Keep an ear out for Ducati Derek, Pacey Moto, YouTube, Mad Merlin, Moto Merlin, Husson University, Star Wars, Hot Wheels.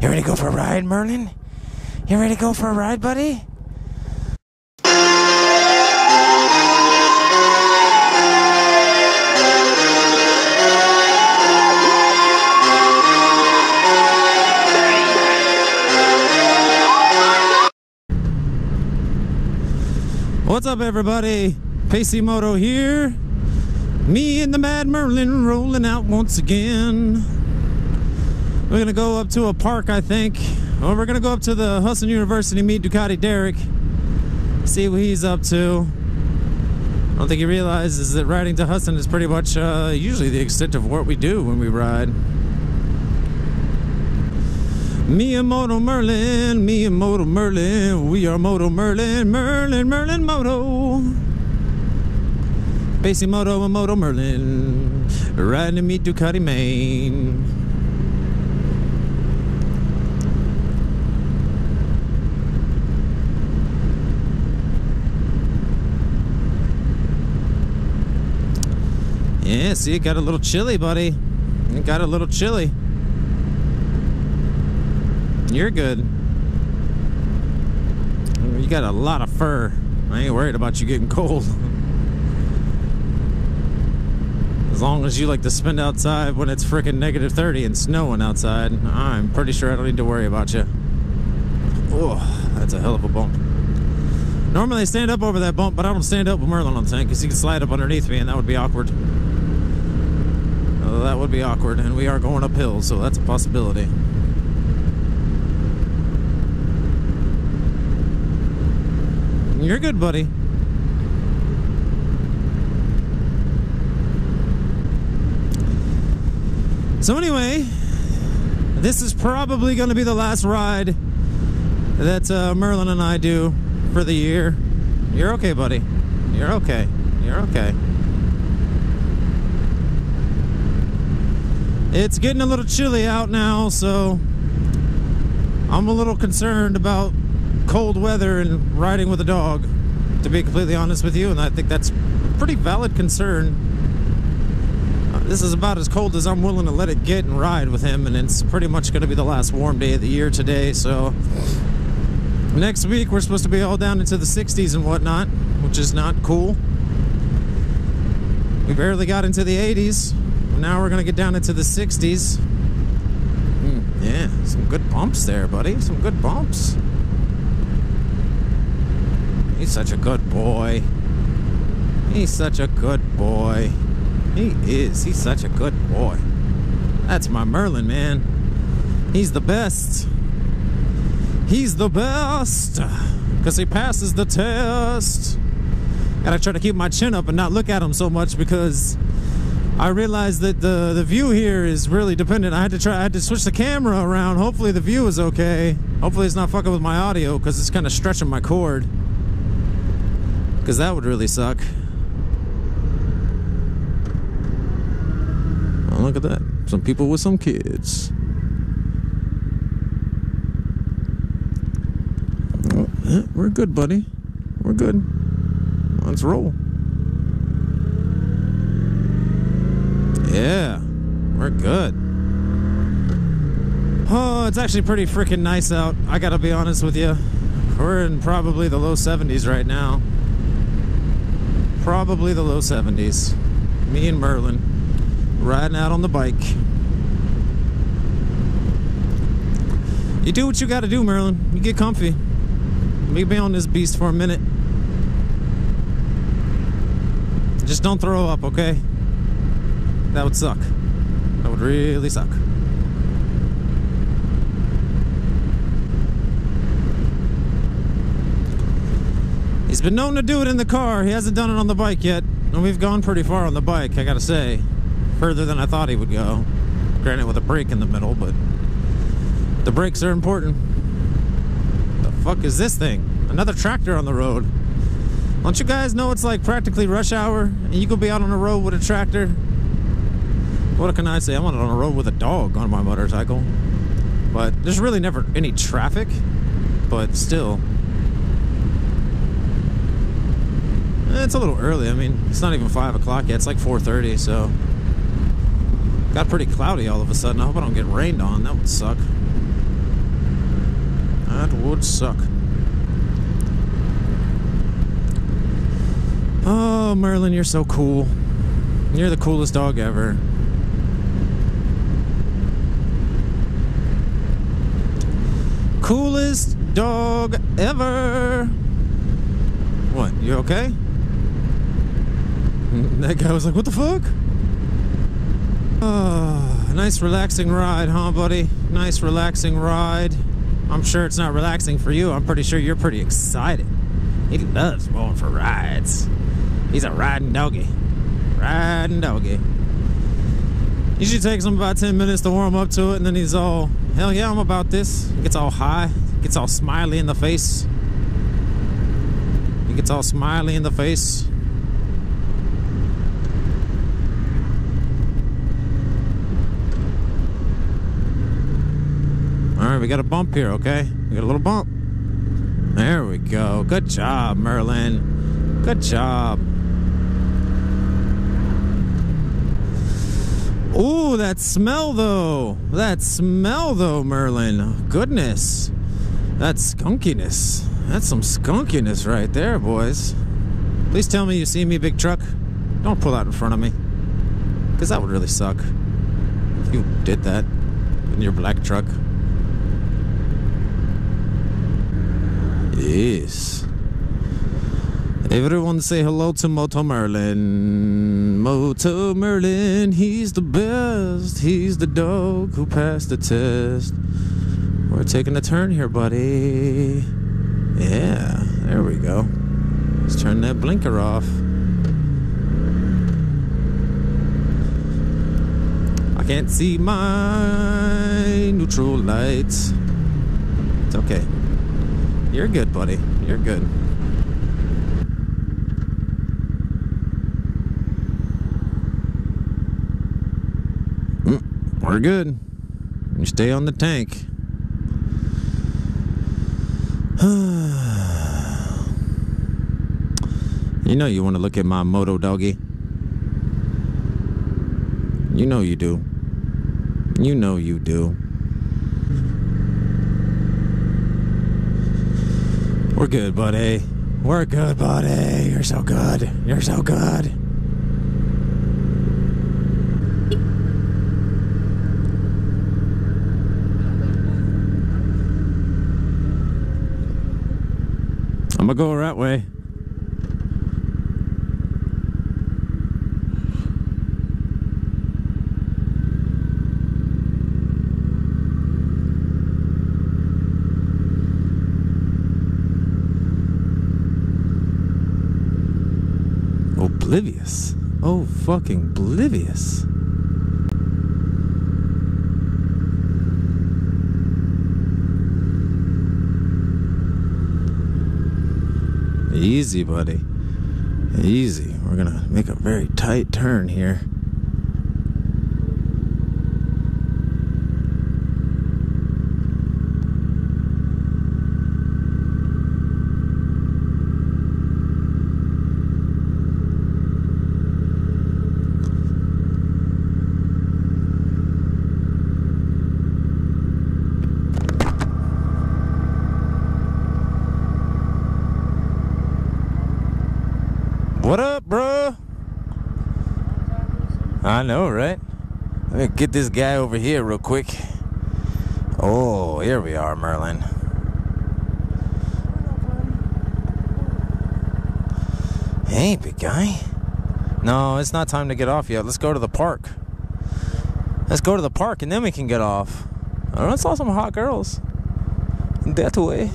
You ready to go for a ride, Merlin? You ready to go for a ride, buddy? What's up, everybody? Pacey Moto here. Me and the Mad Merlin rolling out once again. We're gonna go up to a park, I think. Or we're gonna go up to the Husson University, meet Ducati Derek, see what he's up to. I don't think he realizes that riding to Husson is pretty much usually the extent of what we do when we ride. Me and Moto Merlin, me and Moto Merlin, we are Moto Merlin, Merlin, Merlin Moto. Pacey Moto and Moto Merlin, riding to meet Ducati, Maine. Yeah, see, it got a little chilly, buddy. It got a little chilly. You're good. You got a lot of fur. I ain't worried about you getting cold. As long as you like to spend outside when it's frickin' negative 30 and snowing outside, I'm pretty sure I don't need to worry about you. Oh, that's a hell of a bump. Normally I stand up over that bump, but I don't stand up with Merlin on the tank because he can slide up underneath me and that would be awkward. That would be awkward, and we are going uphill, so that's a possibility. You're good, buddy. So anyway, this is probably going to be the last ride that Merlin and I do for the year. You're okay, buddy. You're okay. You're okay. It's getting a little chilly out now, so I'm a little concerned about cold weather and riding with a dog, to be completely honest with you, and I think that's a pretty valid concern. This is about as cold as I'm willing to let it get and ride with him, and it's pretty much going to be the last warm day of the year today, so next week we're supposed to be all down into the 60s and whatnot, which is not cool. We barely got into the 80s, now we're going to get down into the 60s. Yeah, some good bumps there, buddy, some good bumps. He's such a good boy. He's such a good boy. He is. He's such a good boy. That's my Merlin, man. He's the best. He's the best. Because he passes the test. Gotta try to keep my chin up and not look at him so much because I realized that the view here is really dependent. I had to switch the camera around. Hopefully the view is okay. Hopefully it's not fucking with my audio because it's kind of stretching my cord. Because that would really suck. Oh, look at that. Some people with some kids. Oh, yeah, we're good, buddy. We're good. Let's roll. Yeah, we're good. Oh, it's actually pretty freaking nice out. I gotta be honest with you. We're in probably the low 70s right now. Probably the low 70s. Me and Merlin riding out on the bike. You do what you gotta do, Merlin. You get comfy. We be on this beast for a minute. Just don't throw up, okay? That would suck. That would really suck. He's been known to do it in the car. He hasn't done it on the bike yet. And we've gone pretty far on the bike, I gotta say. Further than I thought he would go. Granted, with a break in the middle, but the brakes are important. The fuck is this thing? Another tractor on the road. Don't you guys know it's like practically rush hour? And you could be out on the road with a tractor? What can I say? I'm out on a road with a dog on my motorcycle. But there's really never any traffic. But still. It's a little early. I mean, it's not even 5 o'clock yet. It's like 4:30, so got pretty cloudy all of a sudden. I hope I don't get rained on. That would suck. That would suck. Oh, Merlin, you're so cool. You're the coolest dog ever. Coolest dog ever. What, you okay? That guy was like, what the fuck? Oh, nice relaxing ride, huh, buddy? Nice relaxing ride. I'm sure it's not relaxing for you. I'm pretty sure you're pretty excited. He loves going for rides. He's a riding doggy. Riding doggy. He should take him about 10 minutes to warm up to it, and then he's all, hell yeah, I'm about this. He gets all high. Gets all smiley in the face. He gets all smiley in the face. Alright, we got a bump here, okay? We got a little bump. There we go. Good job, Merlin. Good job. Ooh, that smell, though. That smell, though, Merlin. Goodness. That skunkiness. That's some skunkiness right there, boys. Please tell me you see me, big truck. Don't pull out in front of me. Because that would really suck if you did that in your black truck. Yes. Everyone say hello to Moto Merlin. Moto Merlin, he's the best. He's the dog who passed the test. We're taking a turn here, buddy. Yeah, there we go. Let's turn that blinker off. I can't see my neutral lights. It's okay. You're good, buddy. You're good. We're good. You stay on the tank. You know you want to look at my moto, doggy. You know you do. You know you do. We're good, buddy. We're good, buddy. You're so good. You're so good. I'm gonna go that way. Oblivious. Oh, fucking oblivious. Easy, buddy. Easy. We're gonna make a very tight turn here. What up, bro? I know, right? Let me get this guy over here real quick. Oh, here we are, Merlin. Hey, big guy. No, it's not time to get off yet. Let's go to the park. Let's go to the park and then we can get off. I saw some hot girls. That way.